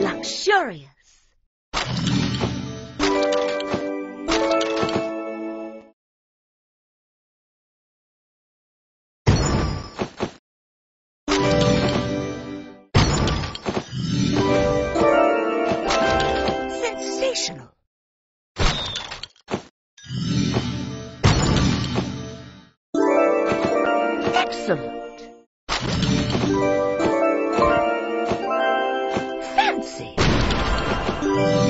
Luxurious. Sensational. Excellent. Fancy. Sensational.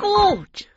Gorgeous.